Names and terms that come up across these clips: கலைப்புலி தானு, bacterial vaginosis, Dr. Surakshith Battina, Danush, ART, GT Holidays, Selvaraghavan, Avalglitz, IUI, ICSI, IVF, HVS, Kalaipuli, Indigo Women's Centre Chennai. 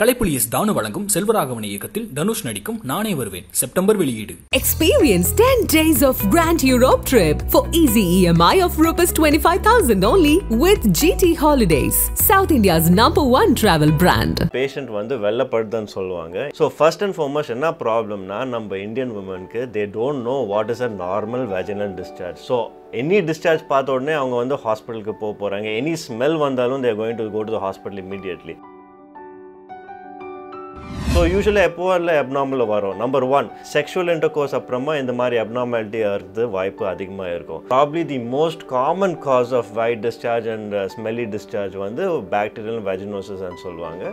Kalaipuli is Danush Selvaraghavan இயக்கத்தில் தனுஷ் நடிக்கும் நானே வருவேன் செப்டம்பர் வெளியீடு. Experience 10 days of Grand Europe trip for easy EMI of ₹25,000 only with GT Holidays, South India's #1 travel brand. Patient வந்து வெள்ளப்படுதுன்னு சொல்லுவாங்க. So first and foremost என்ன ப்ராப்ளம்னா நம்ம Indian womenக்கு they don't know what is a normal vaginal discharge. So any discharge பார்த்த உடனே அவங்க வந்து ஹாஸ்பிடலுக்கு போறாங்க. Any smell வந்தாலும் they are going to go to the hospital immediately. So usually abnormal varum. Number 1, sexual intercourse apprama indha mari abnormality irukku vaipu adhigama irukum. Probably the most common cause of white discharge and smelly discharge vandu bacterial vaginosis and solvanga.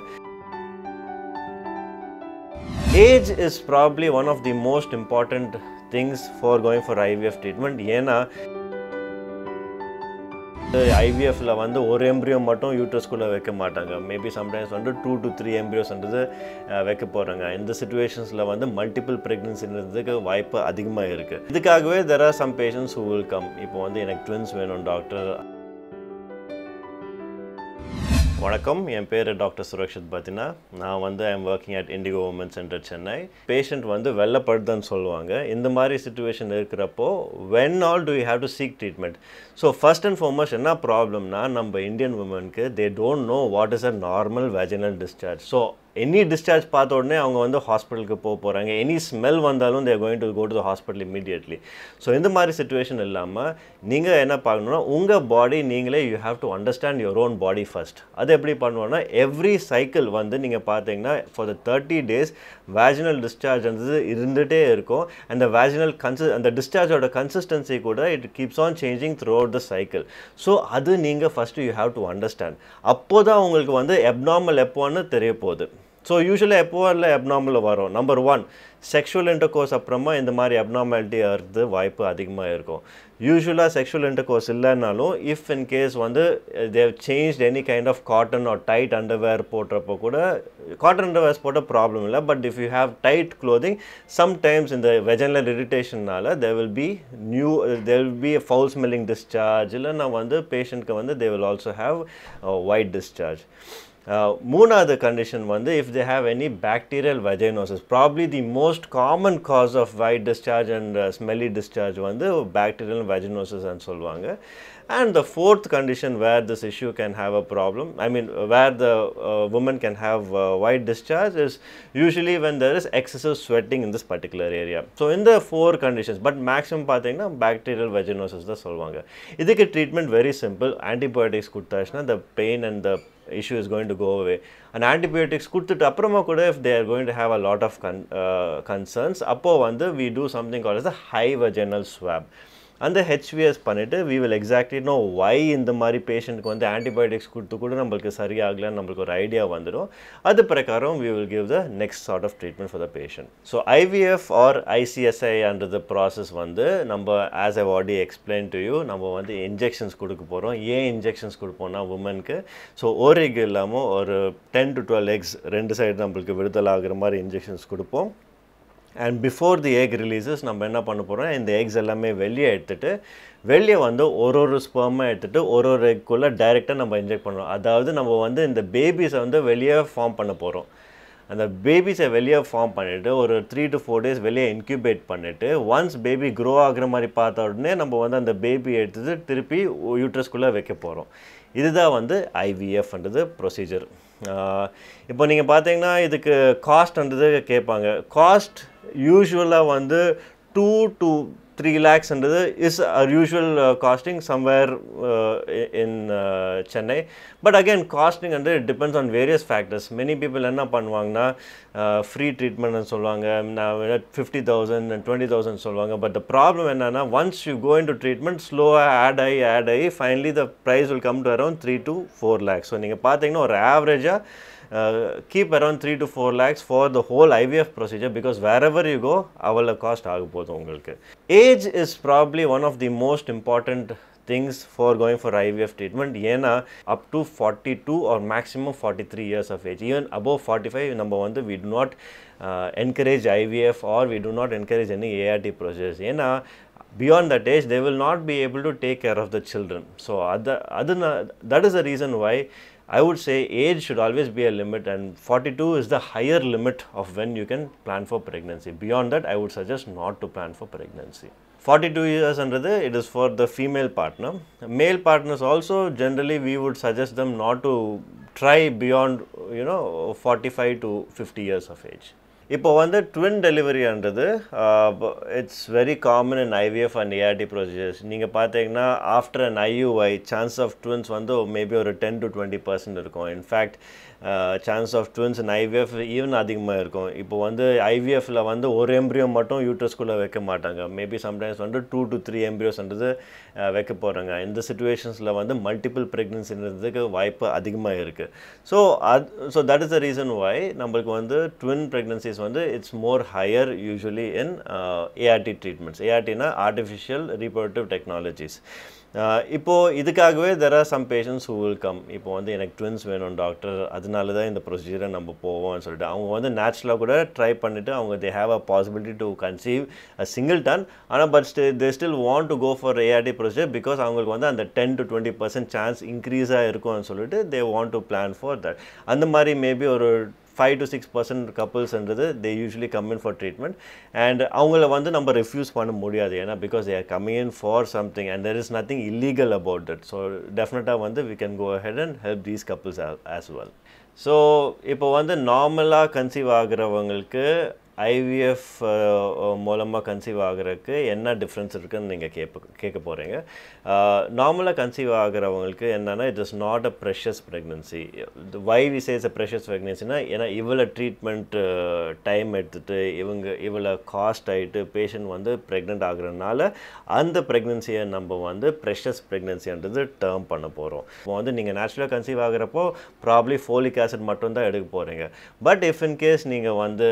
Age is probably one of the most important things for going for IVF treatment. Yena IVF la vandu or embryo mattum uterus kulla vekka maatanga, maybe sometimes vandu 2 to 3 embryos endru vekka poranga. In the situations la vandu multiple pregnancy endrudhukku vaipu adhigama irukku. Idukagave there are some patients who will come ipo vandu enak twins venum doctor. Vanakkam, en peru Dr. Surakshith Battina. I am working at Indigo Women's Centre Chennai. Patient vandu vella padudhan solluvaanga. Indha mari situation irukkrappo when all do you have to seek treatment? So first and foremost enna problem na நம்ம Indian women ku they don't know what is a normal vaginal discharge. So any discharge பார்த்த உடனே அவங்க வந்து ஹாஸ்பிடலுக்கு போறாங்க. Any smell வந்தாலும் they are going to go to the hospital immediately. So இந்த மாதிரி situation இல்லாம நீங்க என்ன பார்க்கணும்னா உங்க பாடி நீங்களே you have to understand your own body first. அது எப்படி பண்ணுவோம்னா every cycle வந்து நீங்க பாத்தீங்கன்னா for the 30 days vaginal discharge இருந்துட்டே இருக்கும். And the vaginal and the discharge oda consistency கூட it keeps on changing throughout the cycle. So அது நீங்க first you have to understand. அப்போதான் உங்களுக்கு வந்து abnormal எப்போன்னு தெரிய போகுது. So usually abnormal varum. Number 1, sexual intercourse apprama indha mari abnormality irudhu vaipu adhigama irukum. Usually sexual intercourse illa nalo if in case vandu they have changed any kind of cotton or tight underwear potrappo kuda cotton underwear pota problem illa, but if you have tight clothing sometimes in the vaginal irritation nala there will be a foul smelling discharge illa na vandu patient ku vandu they will also have white discharge. Moonada condition vandu if they have any bacterial vaginosis. Probably the most common cause of white discharge and smelly discharge vandu bacterial vaginosis and solvanga. And the fourth condition where this issue can have a problem, I mean where the woman can have white discharge is usually when there is excessive sweating in this particular area. So in the 4 conditions, but maximum pathina bacterial vaginosis da solvanga. Idhukku treatment very simple, antibiotics kuttachna the pain and the issue is going to go away. And antibiotics kuduttu apprama kuda if they are going to have a lot of concerns appo vandu we do something called as a high vaginal swab. And the HVS பண்ணிட்டு we will exactly know why இந்த மாதிரி பேஷண்ட்க்கு வந்து antibiotics கொடுத்து கூட நமக்கு சரியாகல நமக்கு ஒரு idea வந்துரும். அது பிரகாரம் we will give the next sort of treatment for the patient. So IVF or ICSI under the process வந்து நம்ம as I've already explained to you நம்ம வந்து injections கொடுக்க போறோம். ஏன் injections கொடுப்போம்னா womenக்கு so ஒரு எக் இல்லாம ஒரு 10 to 12 eggs ரெண்டு சைடு நமக்கு விடுதலை ஆகுற மாதிரி injections கொடுப்போம். And before the egg releases நம்ம என்ன பண்ண போறோம் இந்த எக்ஸ் எல்லாமே வெளியே எடுத்துட்டு வெளியே வந்து ஒரு ஸ்பெர்மா எடுத்துட்டு ஒரு எக் குள்ள டைரக்ட்டா நம்ம இன்ஜெக்ட் பண்றோம். அதாவது நம்ம வந்து இந்த பேபிஸ வந்து வெளியே ஃபார்ம் பண்ண போறோம். அந்த பேபிஸ வெளியே ஃபார்ம் பண்ணிட்டு ஒரு 3 to 4 days வெளியே இன்குபேட் பண்ணிட்டு once baby grow ஆகுற மாதிரி பார்த்த உடனே நம்ம வந்து அந்த பேபி எடுத்துட்டு திருப்பி யூட்ரஸ் குள்ள வைக்க போறோம். இதுதான் வந்து IVF ன்றது ப்ரொசீஜர். இப்போ நீங்க பாத்தீங்கன்னா இதுக்கு காஸ்ட் ன்றது கேட்பாங்க. காஸ்ட் usually வந்து 2 to 3 lakhs ன்றது is our usual costing somewhere in Chennai. But again costing and it depends on various factors. Many people என்ன பண்ணுவாங்கன்னா free treatment னு சொல்வாங்க. நான் 50,000 and 20,000 சொல்வாங்க. But the problem என்னன்னா once you go into treatment slow add ஆயி finally the price will come to around 3 to 4 lakhs. So நீங்க பாத்தீங்கன்னா ஒரு average keep around 3 to 4 lakhs for the whole IVF procedure because wherever you go avalla cost agupodhu ungalku. Age is probably one of the most important things for going for IVF treatment. Yena up to 42 or maximum 43 years of age. Even above 45 number one we do not encourage IVF or we do not encourage any ART procedures. Yena beyond that age they will not be able to take care of the children. So that is the reason why I would say age should always be a limit, and 42 is the higher limit of when you can plan for pregnancy. Beyond that, I would suggest not to plan for pregnancy. 42 years under the, it is for the female partner. Male partners also, generally we would suggest them not to try beyond, 45 to 50 years of age. இப்போ வந்து twin delivery என்றது it's very common in IVF and ART procedures. நீங்கள் பார்த்தீங்கன்னா after an IUI chance of twins வந்து maybe ஒரு 10 to 20% இருக்கும். In fact, chance of twins in IVF even அதிகமாக இருக்கும். இப்போ வந்து IVFல வந்து ஒரு embryo மட்டும் uterusக்குள்ள வைக்க மாட்டாங்க. Maybe sometimes வந்து 2 to 3 embryos என்றது வைக்க போறாங்க. இந்த situationsல வந்து multiple pregnancy என்றதுக்கு வாய்ப்பு அதிகமாக இருக்கு. So that is the reason why நமக்கு வந்து twin pregnancies it's more higher usually in ART treatments. ART na artificial reproductive technologies. Ipo idhukagave there are some patients who will come. Ipo vandu enak twins venum doctor adunala da indha procedure namma povom nu solittu avanga vandu naturally kuda try pannittu avanga they have a possibility to conceive a singleton ana but they still want to go for ART procedure because avangalukku vandu and the 10 to 20% chance increase a irukum nu solittu they want to plan for that. Andha mari maybe or 5 to 6% couples under the, they usually come in for treatment, and avangala vandu number refuse panna mudiyadhu ena because they are coming in for something and there is nothing illegal about that. So definitely vandu we can go ahead and help these couples as well. So ipo vandu normally conceive aaguravangalukku IVF மூலமா conceive ஆகுறதுக்கு என்ன difference இருக்குன்னு நீங்க கேட்க போறீங்க. நார்மலா conceive ஆகுறவங்களுக்கு என்னன்னா it is not a precious pregnancy. Why we say it's a precious pregnancy னா ஏனா இவள ட்ரீட்மென்ட் டைம் எடுத்துட்டு இவள காஸ்ட் ஆயிட்டு பேஷண்ட் வந்து பிரெக்னன்ட் ஆகுறனால அந்த பிரெக்னன்சியை நம்ம வந்து precious pregnancy ன்றது டர்ம் பண்ண போறோம். இப்போ வந்து நீங்க நேச்சுரலா கன்சீவ் ஆகுறப்போ probably folic acid மட்டும் தான் எடுக்க போறீங்க. But if in case நீங்க வந்து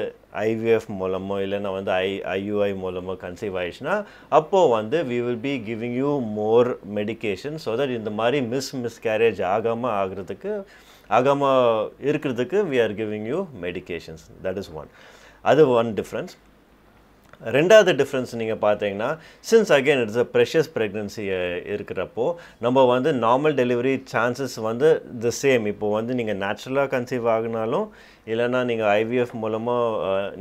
IVF மூலமோ இல்லனா வந்து IUI மூலமோ கன்சீவ் ஆயிடுச்சுனா அப்போ வந்து we will be giving you more medication so that இந்த மாதிரி miscarriage ஆகாம இருக்கிறதுக்கு we are giving you medications. That is one. அது one difference. ரெண்டாவது டிஃபரன்ஸ் நீங்க பாத்தீங்கன்னா since again it is a precious pregnancy இருக்குறப்போ நம்ம வந்து நார்மல் டெலிவரி சான்சஸ் வந்து the same. இப்போ வந்து நீங்க நேச்சுரலா கன்சீவ் ஆகுனாலும் இல்லனா நீங்க IVF மூலமா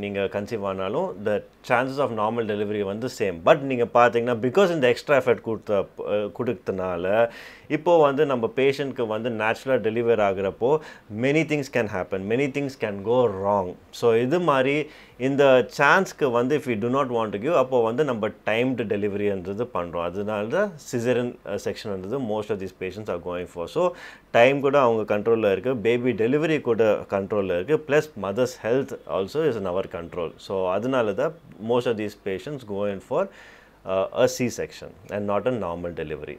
நீங்க கன்சீவ் ஆனாலும் the chances of normal delivery வந்து same. But நீங்க பாத்தீங்கன்னா because இந்த எக்ஸ்ட்ரா எஃபர்ட் கொடுத்தனால இப்போ வந்து நம்ம பேஷண்ட்க்கு வந்து நேச்சுரலா டெலிவர் ஆகுறப்போ many things can happen, many things can go wrong. So இது மாதிரி இந்த சான்ஸ்க்கு வந்து if we do not want to give அப்போ வந்து நம்ம timed delivery ன்றது பண்றோம். அதனால தான் cesarean section ன்றது most of these patients are going for. So time கூட அவங்க கண்ட்ரோல்ல இருக்கு, baby delivery கூட கண்ட்ரோல்ல இருக்கு, plus mother's health also is in our control. So அதனால தான் most of these patients go in for a C-section and not a normal delivery.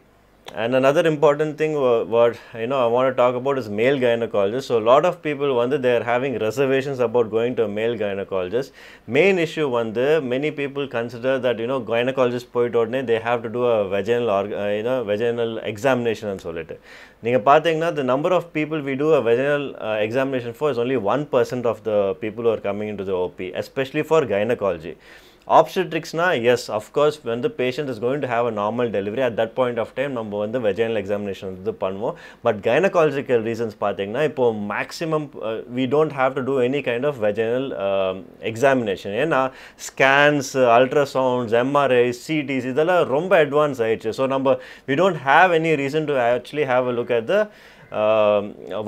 And another important thing what I want to talk about is male gynecologist. So a lot of people wonder they are having reservations about going to a male gynecologist. Main issue wonder many people consider that gynecologist poitodne they have to do a vaginal vaginal examination and solitary. Ninga pathina the number of people we do a vaginal examination for is only 1% of the people who are coming into the OP, especially for gynecology. Obstetrics na yes of course when the patient is going to have a normal delivery at that point of time number one the vaginal examination வந்து பண்ணுவோம். But gynecological reasons பாத்தீங்கன்னா இப்போ maximum we don't have to do any kind of vaginal examination. ஏன்னா scans, ultrasounds, MRIs, CTs இதெல்லாம் ரொம்ப advanced ஆயிடுச்சு. So number we don't have any reason to actually have a look at the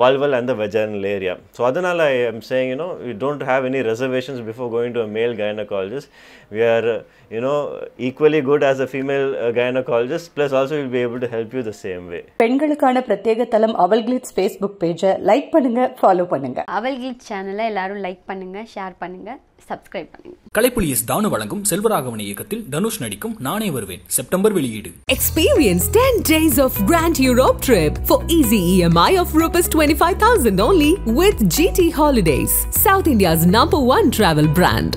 vulval and the vaginal area. So adanal I am saying we don't have any reservations before going to a male gynecologist. We are equally good as a female gynecologist, plus also we'll be able to help you the same way. பெண்களுக்கான பிரத்யேக தளம் Avalglitz Facebook page like பண்ணுங்க, follow பண்ணுங்க. Avalglitz channel எல்லாரும் like பண்ணுங்க, share பண்ணுங்க, subscribe பண்ணுங்க. கலைப்புலி தானு வழங்கும் செல்வராகவன் இயக்கத்தில் தனுஷ் நடிக்கும் நானே வருவேன் செப்டம்பர் வெளியீடு. Experience 10 days of grand Europe trip for easy EMI of ₹25,000 only with GT Holidays, South India's #1 travel brand.